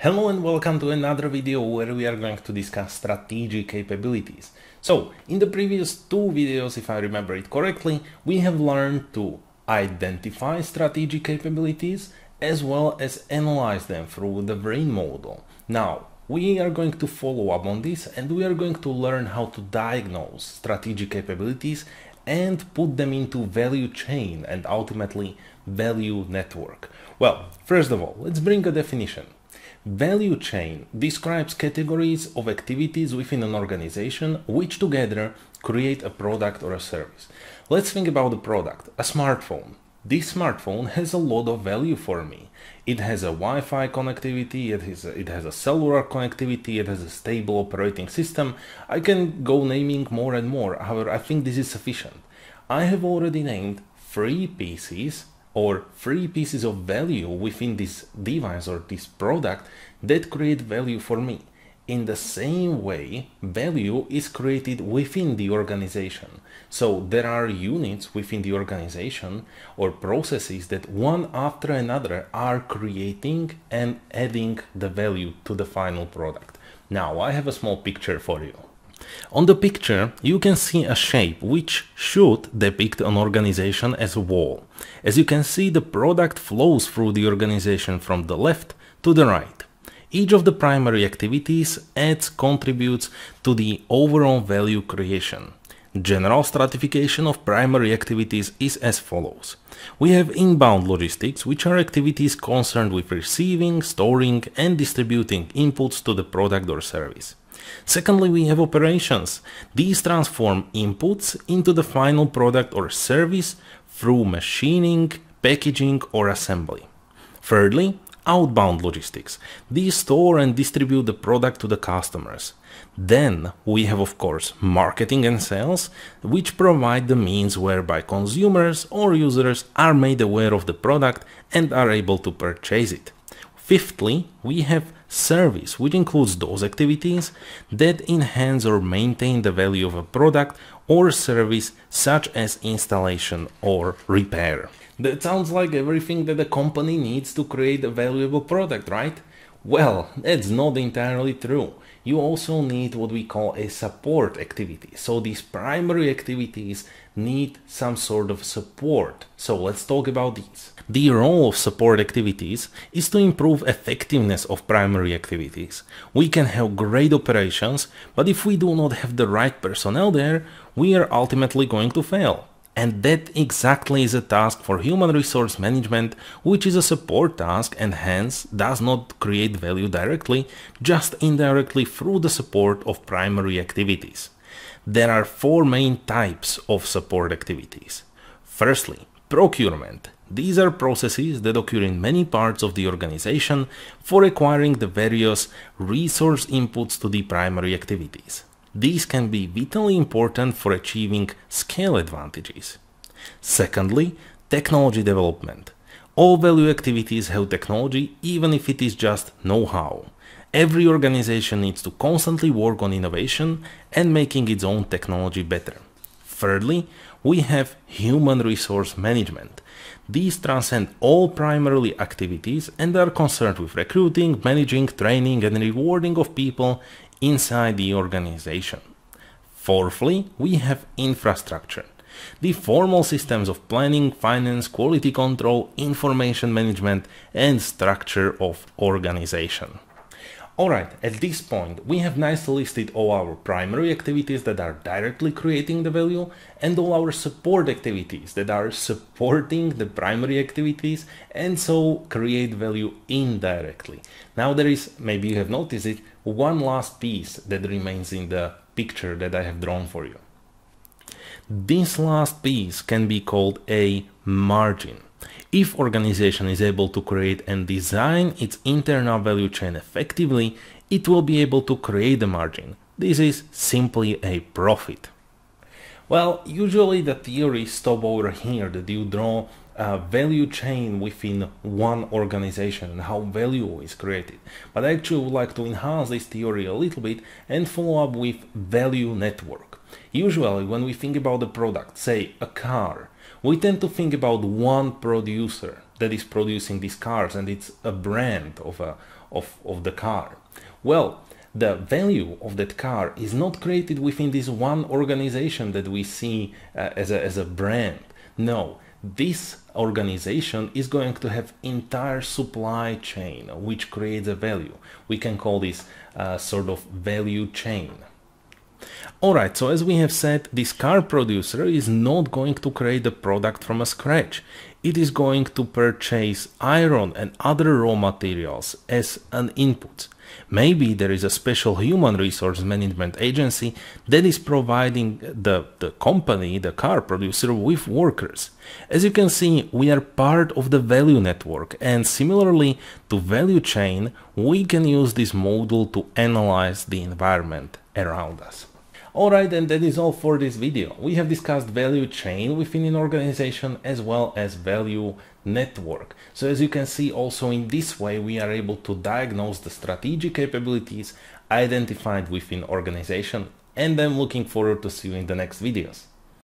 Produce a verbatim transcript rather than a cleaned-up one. Hello and welcome to another video where we are going to discuss strategic capabilities. So, in the previous two videos, if I remember it correctly, we have learned to identify strategic capabilities as well as analyze them through the brain model. Now, we are going to follow up on this and we are going to learn how to diagnose strategic capabilities and put them into value chain and ultimately value network. Well, first of all, let's bring a definition. Value chain describes categories of activities within an organization which together create a product or a service. Let's think about the product, a smartphone. This smartphone has a lot of value for me. It has a Wi-Fi connectivity, it has, it has a cellular connectivity, it has a stable operating system. I can go naming more and more, however, I think this is sufficient. I have already named three pieces or three pieces of value within this device or this product that create value for me. In the same way, value is created within the organization. So there are units within the organization or processes that one after another are creating and adding the value to the final product. Now I have a small picture for you. On the picture, you can see a shape which should depict an organization as a wall. As you can see, the product flows through the organization from the left to the right. Each of the primary activities adds, contributes to the overall value creation. General stratification of primary activities is as follows. We have inbound logistics, which are activities concerned with receiving, storing, and distributing inputs to the product or service. Secondly, we have operations. These transform inputs into the final product or service through machining, packaging, or assembly. Thirdly, outbound logistics. These store and distribute the product to the customers. Then we have, of course, marketing and sales, which provide the means whereby consumers or users are made aware of the product and are able to purchase it. Fifthly, we have service, which includes those activities that enhance or maintain the value of a product or service, such as installation or repair. That sounds like everything that a company needs to create a valuable product, right? Well, that's not entirely true. You also need what we call a support activity. So these primary activities need some sort of support. So let's talk about these. The role of support activities is to improve effectiveness of primary activities. We can have great operations, but if we do not have the right personnel there, we are ultimately going to fail. And that exactly is a task for human resource management, which is a support task and hence does not create value directly, just indirectly through the support of primary activities. There are four main types of support activities. Firstly, procurement. These are processes that occur in many parts of the organization for acquiring the various resource inputs to the primary activities. These can be vitally important for achieving scale advantages. Secondly, technology development. All value activities have technology, even if it is just know-how. Every organization needs to constantly work on innovation and making its own technology better. Thirdly, we have human resource management. These transcend all primary activities and are concerned with recruiting, managing, training, and rewarding of people inside the organization. Fourthly, we have infrastructure. The formal systems of planning, finance, quality control, information management, and structure of organization. Alright, at this point, we have nicely listed all our primary activities that are directly creating the value and all our support activities that are supporting the primary activities and so create value indirectly. Now there is, maybe you have noticed it, one last piece that remains in the picture that I have drawn for you. This last piece can be called a margin. If organization is able to create and design its internal value chain effectively, it will be able to create a margin. This is simply a profit. Well, usually the theories stop over here, that you draw a value chain within one organization and how value is created. But I actually would like to enhance this theory a little bit and follow up with value network. Usually when we think about a product, say a car, we tend to think about one producer that is producing these cars and it's a brand of a, of, of the car? Well, the value of that car is not created within this one organization that we see uh, as, a, as a brand. No, this organization is going to have entire supply chain which creates a value. We can call this uh, sort of value chain. Alright, so as we have said, this car producer is not going to create the product from scratch. It is going to purchase iron and other raw materials as an input. Maybe there is a special human resource management agency that is providing the, the company, the car producer, with workers. As you can see, we are part of the value network, and similarly to value chain, we can use this model to analyze the environment around us. Alright, and that is all for this video. We have discussed value chain within an organization as well as value network. So as you can see, also in this way we are able to diagnose the strategic capabilities identified within organization, and I'm looking forward to see you in the next videos.